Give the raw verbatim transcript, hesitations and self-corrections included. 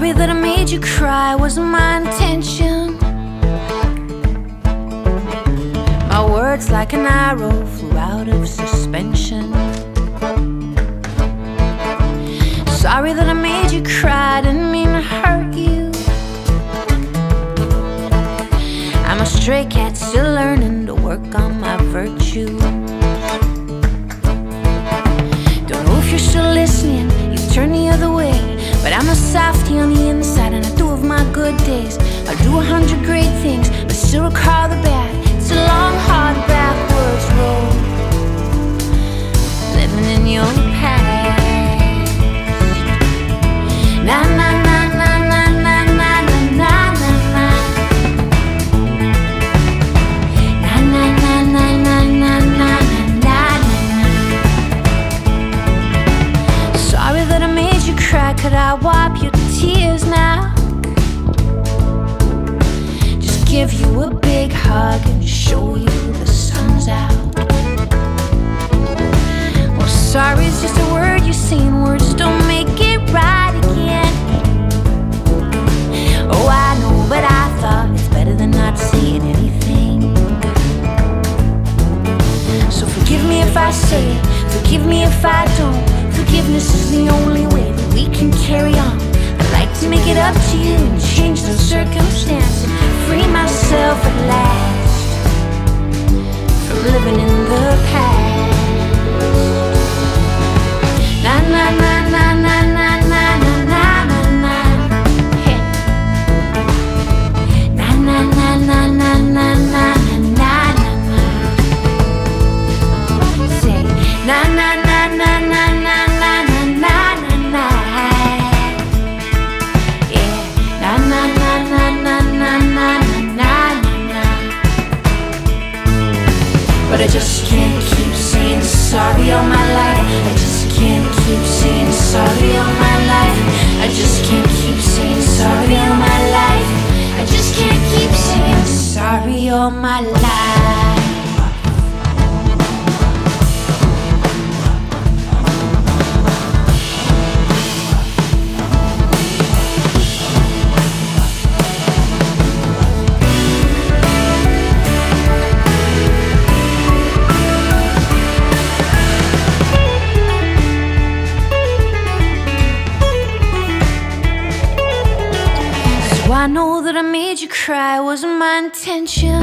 Sorry that I made you cry, wasn't my intention. My words like an arrow flew out of suspension. Sorry that I made you cry, didn't mean to hurt you. I'm a stray cat still learning to work on my virtue. Don't know if you're still listening, you turn the other way, but I'm a softie on the inside and I do have my good days. I do a hundred great things, but still recall the bad. It's a long, hard, backwards road, living in your past. Na na na na na na na na na na. Na na na na na na na na. Sorry that I made you cry. Could I wipe your tears now? Just give you a big hug and show you the sun's out. Well, sorry's just a word you've seen. Words don't make it right again. Oh, I know, but I thought it's better than not saying anything. So forgive me if I say it, forgive me if I don't. Forgiveness is the only way that we can carry on. I'd like to make it up to you and change the circumstance, free myself at last from living in the past. Na na na na na na na na na na. Hey. Na na na na na na na na na. Say na na na na na na na na na na. Yeah. Na na na na na na na. But I just can't keep saying sorry all my life. I just can't keep saying sorry all my life. I just can't keep saying sorry all my life. I just can't keep saying sorry all my life. I know that I made you cry, wasn't my intention.